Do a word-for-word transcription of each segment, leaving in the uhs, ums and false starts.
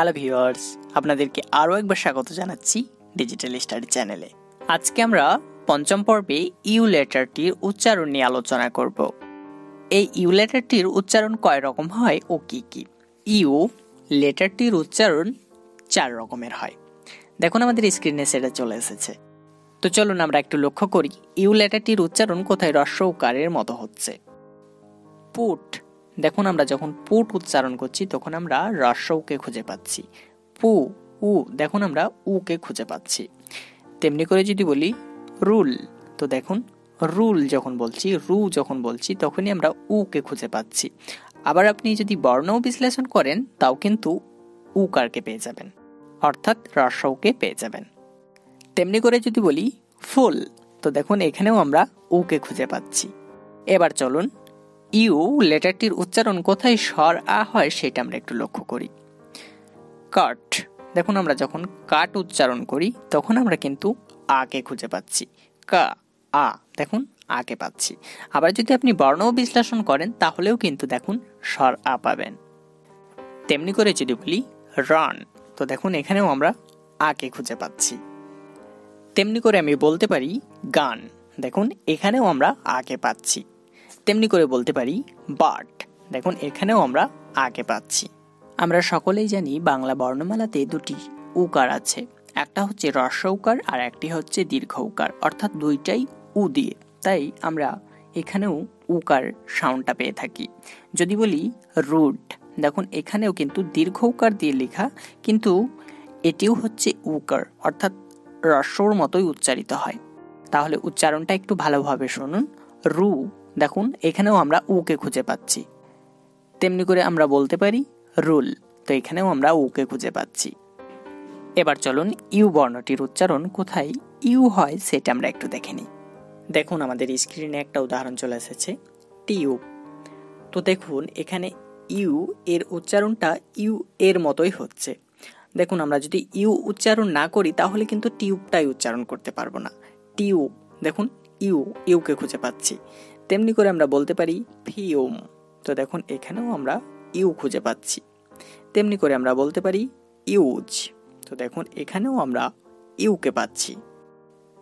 Hello viewers, আপনাদেরকে আরও একবার স্বাগত জানাচ্ছি ডিজিটাল স্টাডি চ্যানেলে। আজকে আমরা পঞ্চম পর্বে ইউ লেটারটির উচ্চারণ নিয়ে আলোচনা করব। এই ইউ লেটারটির উচ্চারণ কয় রকম হয় ও কী কী? ইউ লেটারটির উচ্চারণ চার রকমের হয়। দেখুন আমাদের স্ক্রিনে সেটা চলে এসেছে। তো চলুন আমরা একটু লক্ষ্য করি ইউ লেটারটির উচ্চারণ কোথায় হ্রস্ব উকারের মতো হচ্ছে। পুট, দেখুন আমরা যখন পুট উচ্চারণ করছি তখন আমরা হ্রস্ব উকে খুঁজে পাচ্ছি। পু উ, দেখুন আমরা উকে খুঁজে পাচ্ছি। তেমনি করে যদি বলি রুল, তো দেখুন রুল যখন বলছি, রু যখন বলছি তখনই আমরা উকে খুঁজে পাচ্ছি। আবার আপনি যদি বর্ণ বিশ্লেষণ করেন তাও কিন্তু উকারকে পেয়ে যাবেন, অর্থাৎ হ্রস্ব উকে পেয়ে যাবেন। তেমনি করে যদি বলি ফুল, তো দেখুন এখানেও আমরা উকে খুঁজে পাচ্ছি। এবার চলুন ইউ লেটারটির উচ্চারণ কোথায় স্বর আ হয় সেটা আমরা একটু লক্ষ্য করি। কাট, দেখুন আমরা যখন কাট উচ্চারণ করি তখন আমরা কিন্তু আকে খুঁজে পাচ্ছি। কা আ, দেখুন আকে পাচ্ছি। আবার যদি আপনি বর্ণ বিশ্লেষণ করেন তাহলেও কিন্তু দেখুন স্বর আ পাবেন। তেমনি করে যদি বলি রান, তো দেখুন এখানেও আমরা আকে খুঁজে পাচ্ছি। তেমনি করে আমি বলতে পারি গান, দেখুন এখানেও আমরা আকে পাচ্ছি। তেমনি করে বলতে পারি বাট, দেখুন এখানেও আমরা আকে পাচ্ছি। আমরা সকলেই জানি বাংলা বর্ণমালাতে দুটি উকার আছে, একটা হচ্ছে হ্রস্ব উকার আর একটি হচ্ছে দীর্ঘ উকার, অর্থাৎ দুইটাই উ দিয়ে, তাই আমরা এখানেও উকার সাউন্ডটা পেয়ে থাকি। যদি বলি রুট, দেখুন এখানেও কিন্তু দীর্ঘ উকার দিয়ে লেখা, কিন্তু এটিও হচ্ছে উকার, অর্থাৎ হ্রস্বর মতোই উচ্চারিত হয়। তাহলে উচ্চারণটা একটু ভালোভাবে শুনুন। রু, দেখুন এখানেও আমরা উকে খুঁজে পাচ্ছি। তেমনি করে আমরা বলতে পারি রুল, তো এখানেও আমরা উকে খুঁজে পাচ্ছি। এবার চলুন ইউ বর্ণটির উচ্চারণ কোথায় ইউ হয় সেটা আমরা একটু দেখে নিই। দেখুন আমাদের স্ক্রিনে একটা উদাহরণ চলে এসেছে, টিউব। তো দেখুন এখানে ইউ এর উচ্চারণটা ইউ এর মতোই হচ্ছে। দেখুন আমরা যদি ইউ উচ্চারণ না করি তাহলে কিন্তু টিউবটাই উচ্চারণ করতে পারবো না। টিউব, দেখুন ইউ ইউকে খুঁজে পাচ্ছি। তেমনি করে আমরা বলতে পারি ফিউম, তো দেখুন এখানেও আমরা ইউ খুঁজে পাচ্ছি। তেমনি করে আমরা বলতে পারি ইউজ, তো দেখুন এখানেও আমরা ইউকে পাচ্ছি।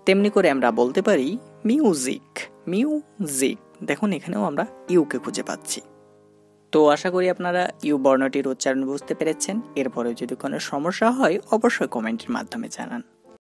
তেমনি করে আমরা বলতে পারি মিউজিক, মিউজিক, দেখুন এখানেও আমরা ইউকে খুঁজে পাচ্ছি। তো আশা করি আপনারা ইউ বর্ণটির উচ্চারণ বুঝতে পেরেছেন। এরপরেও যদি কোনো সমস্যা হয় অবশ্যই কমেন্টের মাধ্যমে জানান।